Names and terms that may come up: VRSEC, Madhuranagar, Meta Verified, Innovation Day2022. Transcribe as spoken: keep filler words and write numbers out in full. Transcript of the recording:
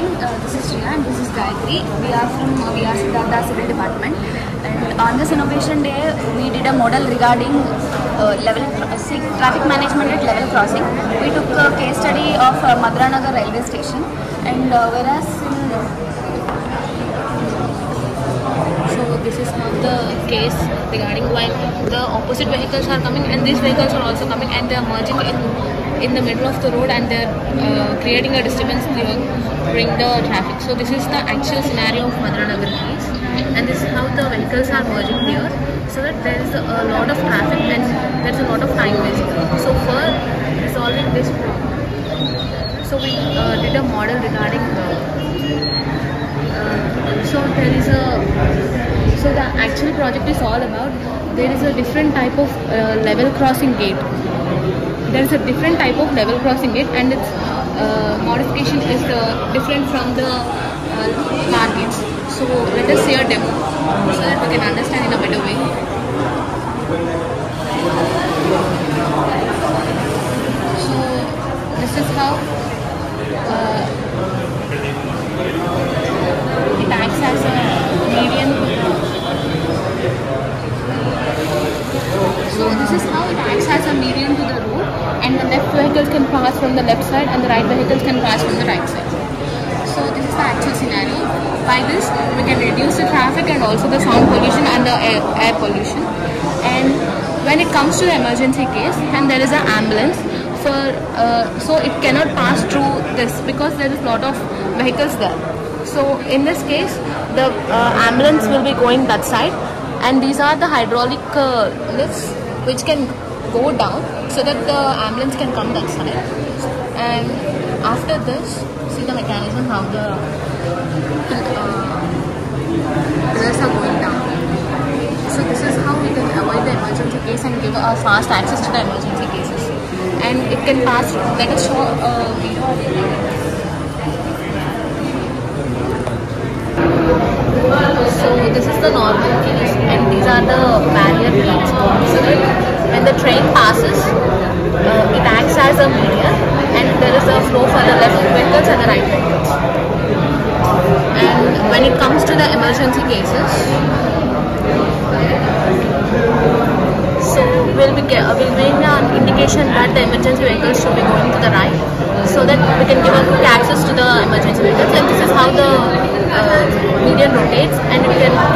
morning, uh, this is Shrina and this is Gayatri. We are from uh, V R S E C Civil Department, and on this innovation day we did a model regarding uh, level tra traffic management at level crossing. We took a case study of uh, Madhuranagar railway station, and uh, whereas in so this is not the case regarding why the opposite vehicles are coming and these vehicles are also coming and they are merging in in the middle of the road, and they're uh, creating a disturbance during the traffic. So this is the actual scenario of Madhuranagar case, and this is how the vehicles are merging here, so that there is a lot of traffic and there's a lot of time waste. So for resolving this problem, so we uh, did a model regarding the, uh, so there is a So the actual project is all about, there is a different type of uh, level crossing gate. There is a different type of level crossing gate, and its uh, modification is uh, different from the uh, car gates. So let us see a demo so that we can understand in a better way. So this is how uh, it acts as a median. So this is how it acts as a median to the road, and the left vehicle can pass from the left side and the right vehicle can pass from the right side. So this is the actual scenario. By this we can reduce the traffic and also the sound pollution and the air, air pollution. And when it comes to the emergency case and there is an ambulance, for uh, so it cannot pass through this because there is a lot of vehicles there. So in this case the uh, ambulance will be going that side, and these are the hydraulic uh, lifts which can go down so that the ambulance can come that side. And after this, see the mechanism how the dress uh, are going down. So this is how we can avoid the emergency case and give a fast access to the emergency cases. And it can pass, like a show uh, video. So this is the normal case, and these are the barrier plates. So when the train passes, uh, it acts as a barrier, and there is a flow for the left vehicles and the right vehicles. And when it comes to the emergency cases, so we'll be uh, we'll make an indication that the emergency vehicles should be going to the right, so that we can give a quick access to the emergency vehicles. And this is how the uh, median rotates, and we can